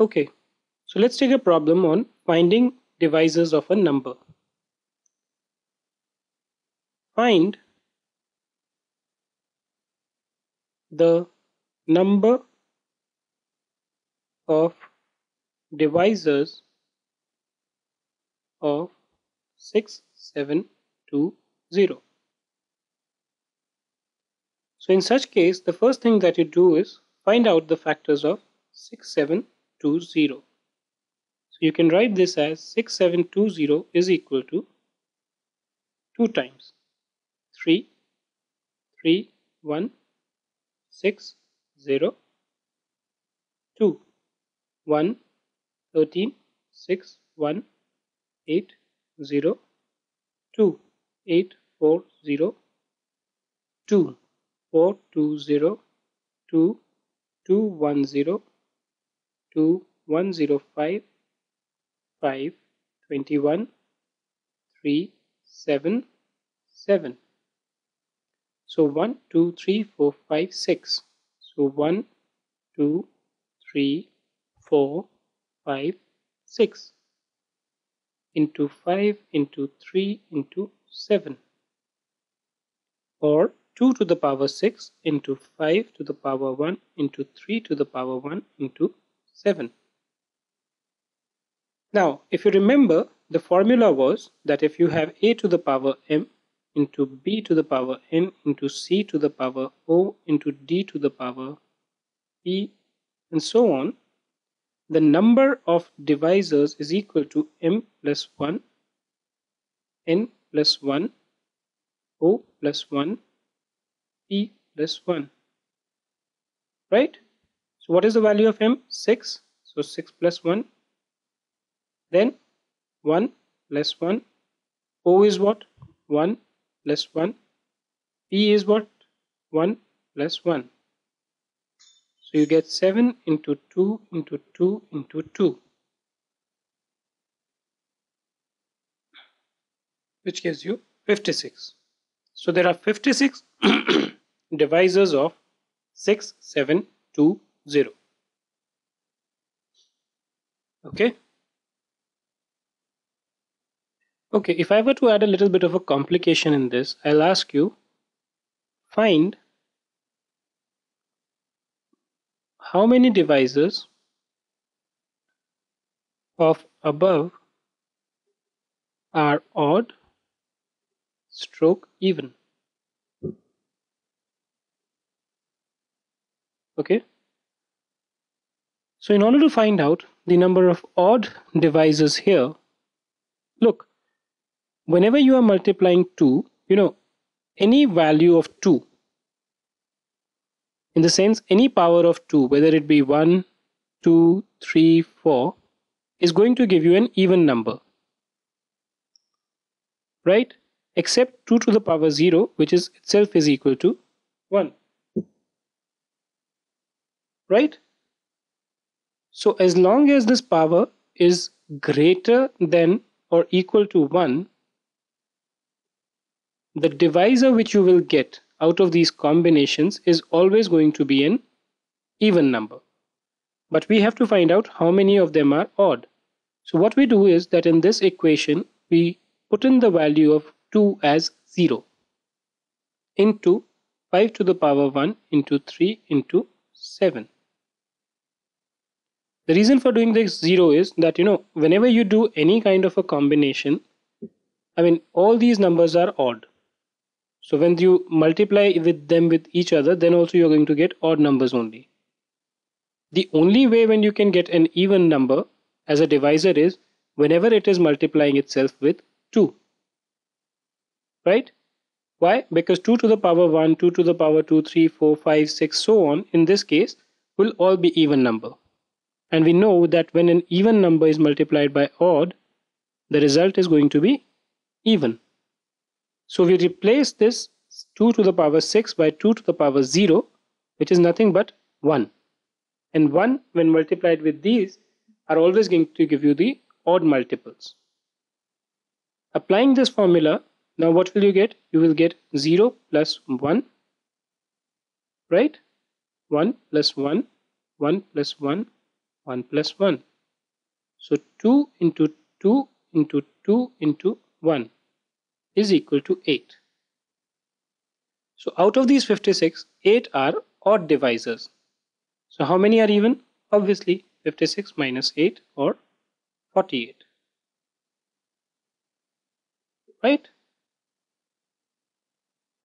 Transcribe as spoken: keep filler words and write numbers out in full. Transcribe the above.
Okay, so let's take a problem on finding divisors of a number. Find the number of divisors of six seven two zero. So in such case, the first thing that you do is find out the factors of six seven two zero. So you can write this as six seven two zero is equal to two times three, three, one, six, zero, two, one, thirteen, six, one, eight, zero, two, eight, four, zero, two, four, two, zero, two, two, one, zero, two, one, zero, five, five, twenty-one, three, seven, seven. So one, two, three, four, five, six. So one, two, three, four, five, six. Into five, into three, into seven. Or two to the power six, into five to the power one, into three to the power one, into seven. Now, if you remember, the formula was that if you have a to the power m, into b to the power n, into c to the power o, into d to the power e, and so on, the number of divisors is equal to m plus one, n plus one, o plus one, e plus one, right? So what is the value of m? six. So six plus one, then one plus one, o is what? one plus one, p is what? one plus one. So you get seven into two into two into two, which gives you fifty-six. So there are fifty-six divisors of six seven two zero. Okay. Okay, if I were to add a little bit of a complication in this, I'll ask you, find how many divisors of above are odd stroke even. Okay, so in order to find out the number of odd divisors here, look, whenever you are multiplying two, you know, any value of two, in the sense any power of two, whether it be one, two, three, four, is going to give you an even number, right? Except two to the power zero, which is itself is equal to one, right? So as long as this power is greater than or equal to one, the divisor which you will get out of these combinations is always going to be an even number. But we have to find out how many of them are odd. So what we do is that in this equation, we put in the value of two as zero, into five to the power one, into three, into seven. The reason for doing this zero is that, you know, whenever you do any kind of a combination, I mean, all these numbers are odd. So when you multiply with them with each other, then also you're going to get odd numbers only. The only way when you can get an even number as a divisor is whenever it is multiplying itself with two, right? Why? Because two to the power one, two to the power two, three, four, five, six, so on, in this case, will all be even number. And we know that when an even number is multiplied by odd, the result is going to be even. So we replace this two to the power six by two to the power zero, which is nothing but one. And one, when multiplied with these, are always going to give you the odd multiples. Applying this formula, now what will you get? You will get zero plus one, right? one plus one, one plus one, one plus one. So two into two into two into one is equal to eight. So out of these fifty-six, eight are odd divisors. So how many are even? Obviously fifty-six minus eight, or forty-eight, right?